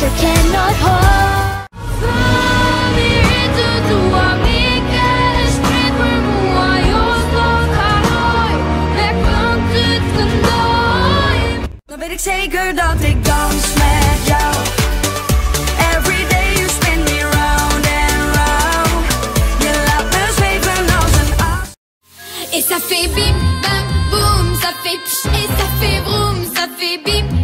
nature cannot hold. But it's a good old thing, don't smash out. Every day you spin me round and round. You love this paper nose and us. Et ça fait bim, bam, boum, ça fait psh, et ça fait vroom, ça fait bim.